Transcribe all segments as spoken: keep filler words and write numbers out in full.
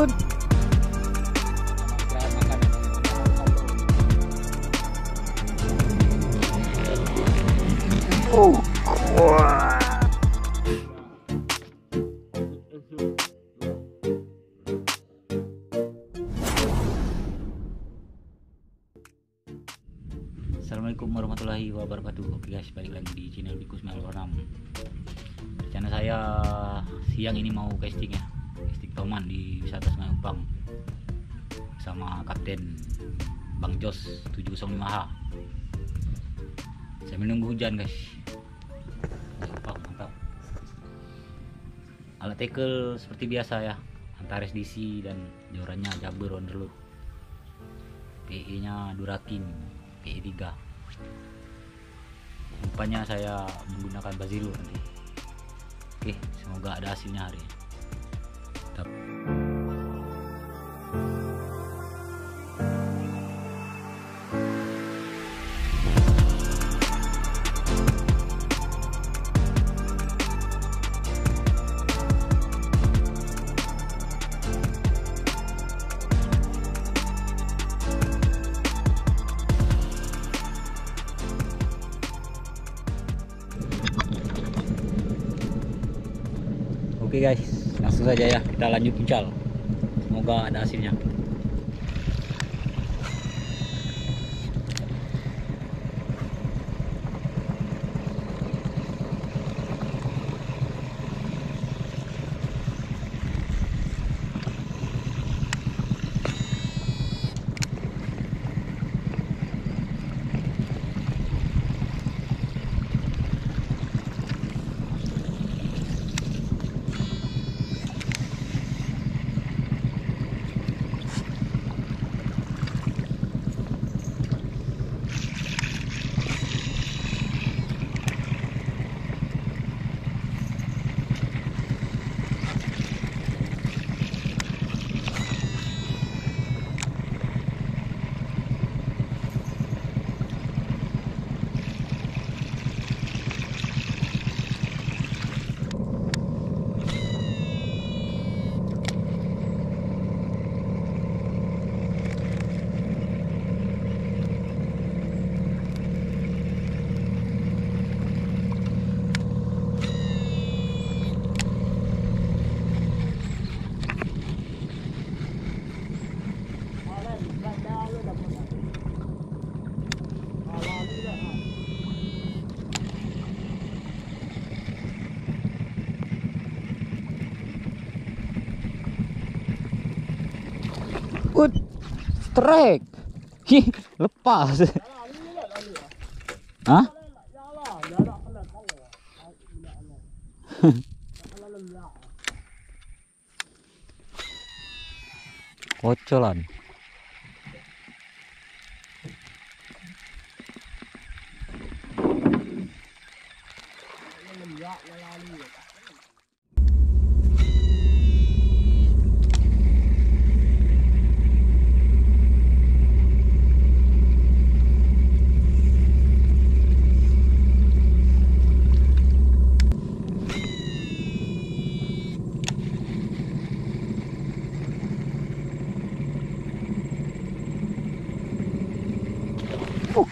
Ampun. Oh. Wah. Assalamualaikum warahmatullahi wabarakatuh. Oke guys, balik lagi di channel Fiko sembilan enam. Rencana saya siang ini mau casting ya, casting toman di wisata Sungai Upang sama Kapten Bang Jos tujuh nol lima H. Saya menunggu hujan guys. Upang, mantap. Alat tackle seperti biasa ya, Antares D C dan jorannya Jabbers Wanderlust. P E nya Duraking P E tiga. Umpannya saya menggunakan Baze Lure nanti. Oke, semoga ada hasilnya hari ini. Tetap. Oke guys, langsung saja ya kita lanjut pucal. Semoga ada hasilnya. Strike, hih, lepas. Hah? Kocolan.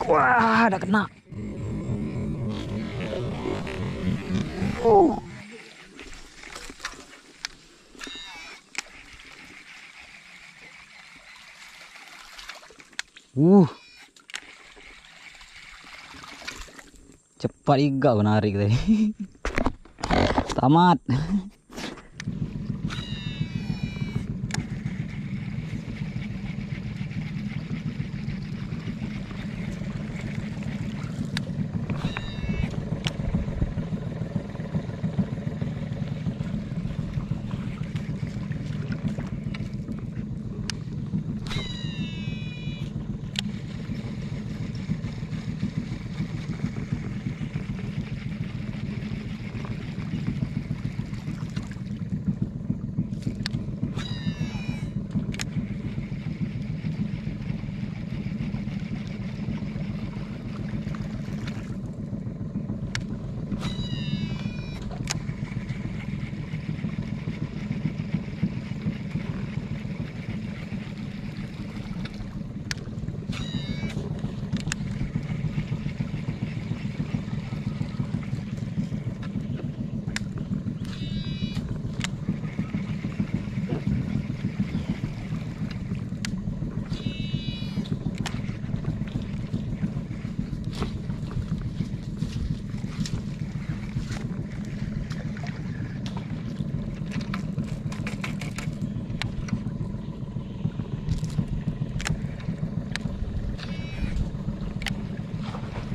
Wah, ada kena. Oh. Uh. Cepat iga menarik tadi. Tamat.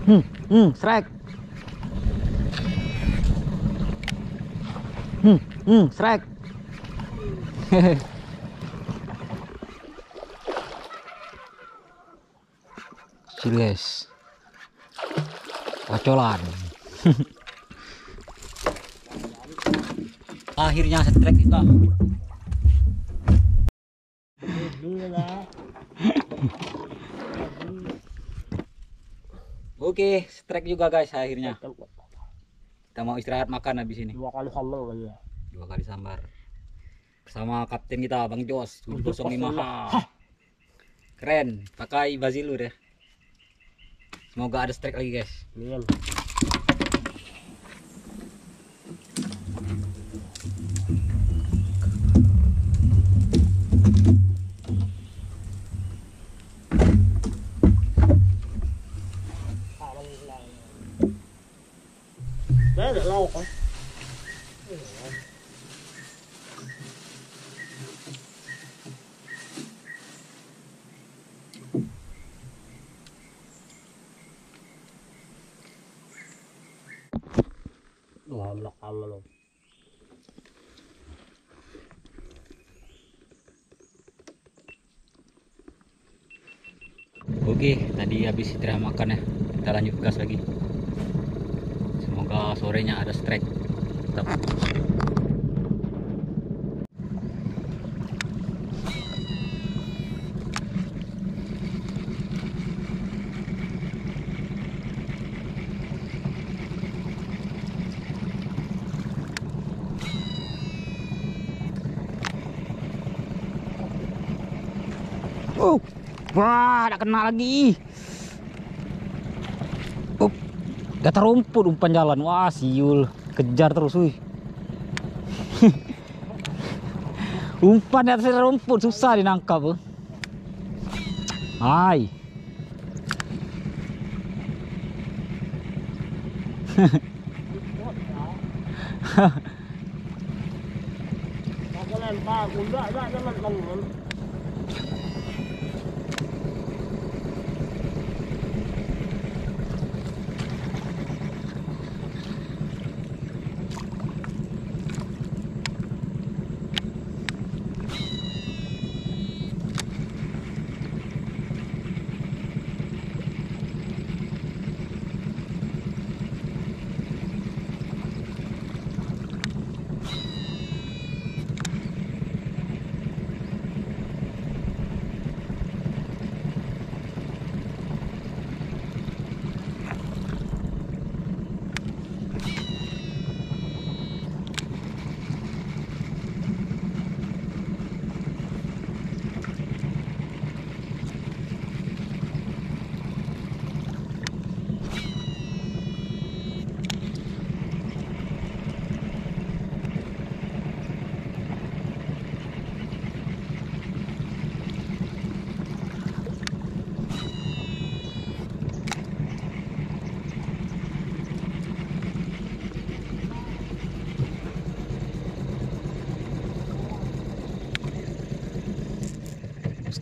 Hmm, hmm, strike. Hmm, hmm, strike. Hehe. Ciles. Kocolan. Akhirnya strike kita. Oke, strike juga guys akhirnya. Kita mau istirahat makan habis ini. Dua kali sambar. Dua kali sambar. Bersama kapten kita Bang Jos tujuh nol lima. Keren, pakai baze lure ya. Semoga ada strike lagi guys. Oke, tadi habis istirahat makan ya, kita lanjut gas lagi. Semoga sorenya ada strike. Tetap. Oh, wah, ada kena lagi. Oh, gak terumput umpan jalan. Wah, siul, kejar terus, wih. Umpan di atas rumput susah dinangkap, bu. Hai.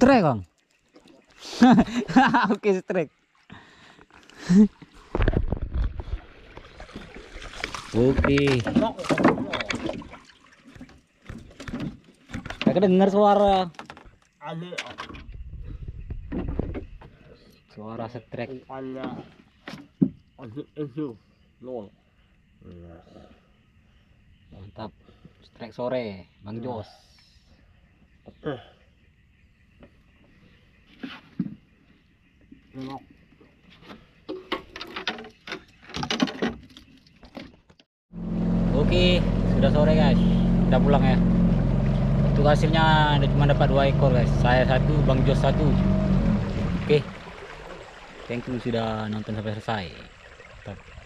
Strike, Kang. Oke, strike. Oke. Kita dengar suara. Suara strike. Mantap. Strike sore, Bang Jos. Oke, sudah sore guys, udah pulang ya. Untuk hasilnya cuma dapat dua ekor guys, saya satu, Bang Jos satu. Oke, thank you sudah nonton sampai selesai. Top.